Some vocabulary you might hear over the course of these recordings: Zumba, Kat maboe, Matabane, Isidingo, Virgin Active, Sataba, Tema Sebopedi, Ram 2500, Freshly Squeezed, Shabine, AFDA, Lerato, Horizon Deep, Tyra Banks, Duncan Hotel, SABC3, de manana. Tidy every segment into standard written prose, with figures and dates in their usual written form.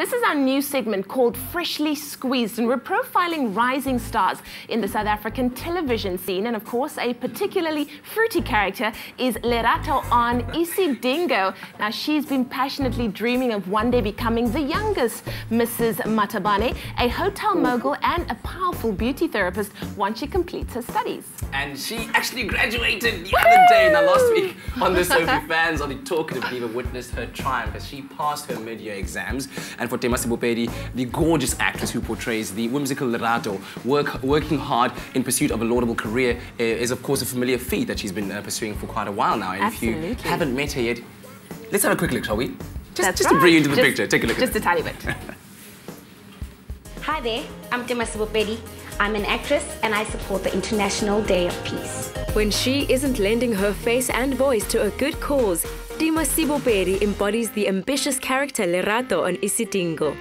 This is our new segment called Freshly Squeezed, and we're profiling rising stars in the South African television scene. And of course, a particularly fruity character is Lerato on Isidingo. Now, she's been passionately dreaming of one day becoming the youngest Mrs. Matabane, a hotel mogul and a powerful beauty therapist once she completes her studies. And she actually graduated the other day. Now, last week on the Sophie fans on the Talkative Diva witnessed her triumph as she passed her mid-year exams. And for Tema Sebopedi, the gorgeous actress who portrays the whimsical Lerato, working hard in pursuit of a laudable career, is of course a familiar feat that she's been pursuing for quite a while now. And Absolutely. If you haven't met her yet, let's have a quick look, shall we? Just to bring you into the picture, take a look at it. Just a tiny bit. Hi there, I'm Tema Sebopedi. I'm an actress and I support the International Day of Peace. When she isn't lending her face and voice to a good cause, Tema Sebopedi embodies the ambitious character Lerato on Isidingo.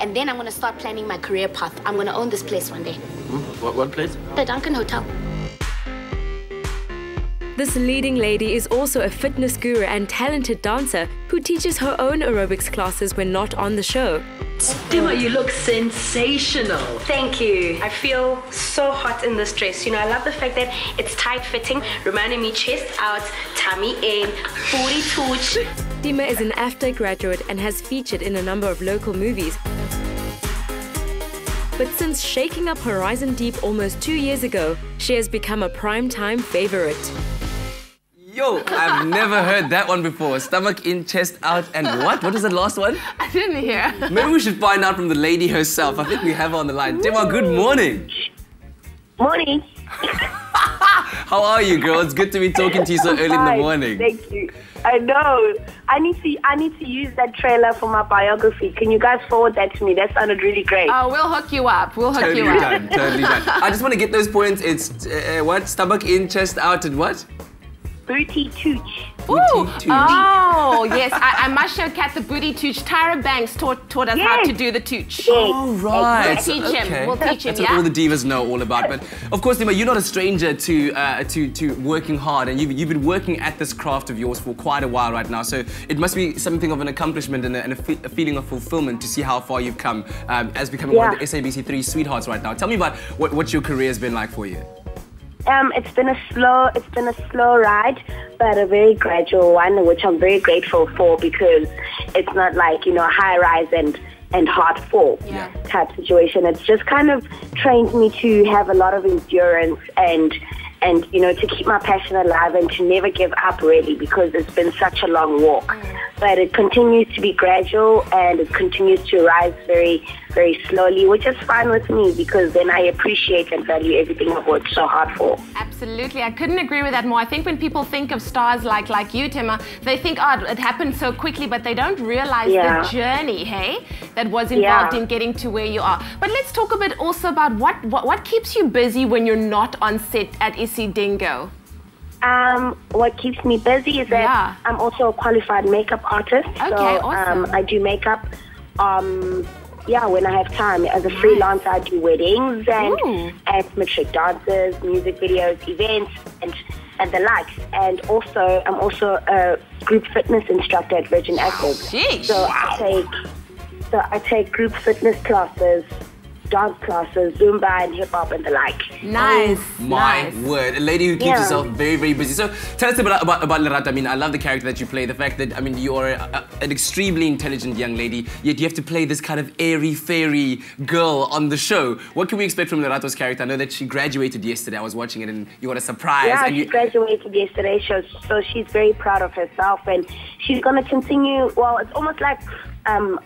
And then I'm going to start planning my career path. I'm going to own this place one day. What place? The Duncan Hotel. This leading lady is also a fitness guru and talented dancer who teaches her own aerobics classes when not on the show. Tema, you look sensational. Thank you. I feel so hot in this dress. You know, I love the fact that it's tight-fitting, reminding me chest out, tummy in, booty touch. Tema is an AFDA graduate and has featured in a number of local movies. But since shaking up Horizon Deep almost 2 years ago, she has become a primetime favorite. Yo, I've never heard that one before. Stomach in, chest out, and what? What was the last one? I didn't hear. Maybe we should find out from the lady herself. I think we have her on the line. Tema, good morning. Morning. How are you, girl? It's good to be talking to you so early in the morning. Thank you. I know. I need to use that trailer for my biography. Can you guys forward that to me? That sounded really great. Oh, we'll hook you up. We'll hook you up. Totally done. Totally done. I just want to get those points. It's what? Stomach in, chest out, and what? Booty tooch. Ooh. Oh, yes. I must show Kat the booty tooch. Tyra Banks taught us how to do the tooch. Yes. Oh, right. Exactly. We'll teach him. We'll teach him, That's what all the divas know all about. But, of course, Tema, you're not a stranger to working hard. And you've been working at this craft of yours for quite a while right now. So it must be something of an accomplishment and a feeling of fulfillment to see how far you've come as becoming one of the SABC3 sweethearts right now. Tell me about what your career has been like for you. It's been a slow ride, but a very gradual one, which I'm very grateful for because it's not like, you know, high rise and hard fall type situation. It's just kind of trained me to have a lot of endurance and you know, to keep my passion alive and to never give up really, because it's been such a long walk. But it continues to be gradual and it continues to rise very, very slowly, which is fine with me because then I appreciate and value everything I've worked so hard for. Absolutely. I couldn't agree with that more. I think when people think of stars like you, Tema, they think, oh, it happened so quickly, but they don't realize the journey, hey, that was involved in getting to where you are. But let's talk a bit also about what keeps you busy when you're not on set at Isidingo. What keeps me busy is that I'm also a qualified makeup artist. Okay, so awesome. I do makeup when I have time. As a freelancer, I do weddings and matric dances, music videos, events and the likes. And also I'm also a group fitness instructor at Virgin Active. So I take group fitness classes, dance classes, Zumba and hip-hop and the like. Nice. Oh, my word. A lady who keeps herself very, very busy. So tell us about Lerato. I mean, I love the character that you play. The fact that, I mean, you're an extremely intelligent young lady, yet you have to play this kind of airy, fairy girl on the show. What can we expect from Lerato's character? I know that she graduated yesterday. I was watching it and you got a surprise. Yeah, and she graduated yesterday, so she's very proud of herself and she's going to continue. Well, it's almost like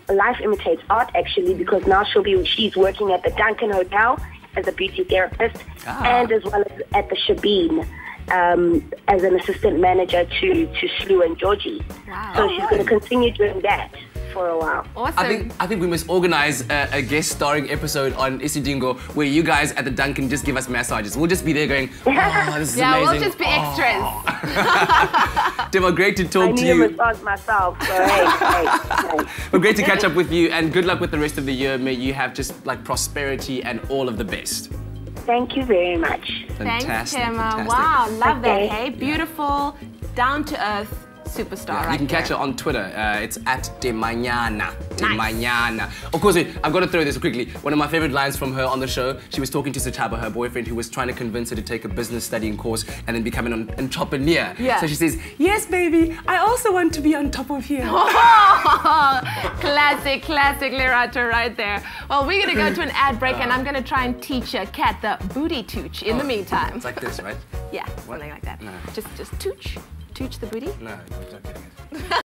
life imitates art, actually, because now she's working at the Duncan Hotel as a beauty therapist and as well as at the Shabine as an assistant manager to Slu and Georgie. Wow. So she's going to continue doing that for a while. Awesome. I think we must organize a guest starring episode on Isidingo where you guys at the Duncan just give us massages. We'll just be there going, oh, this is amazing. Yeah, we'll just be extras. Tema, great to talk to you. I need to massage myself. So hey. But great to catch up with you and good luck with the rest of the year. May you have just like prosperity and all of the best. Thank you very much. Fantastic. Thanks, Tema. Wow, love that. Hey, beautiful, down to earth, superstar right You can catch her on Twitter. It's @de manana. Of course, I've got to throw this quickly. One of my favorite lines from her on the show, she was talking to Sataba, her boyfriend, who was trying to convince her to take a business studying course and then become an entrepreneur. Yeah. So she says, yes, baby, I also want to be on top of here. Classic, classic Lerato right there. Well, we're going to go to an ad break and I'm going to try and teach Kat the booty tooch in the meantime. It's like this, right? Yeah, something like that. No. Just tooch the booty. No, I'm not getting it.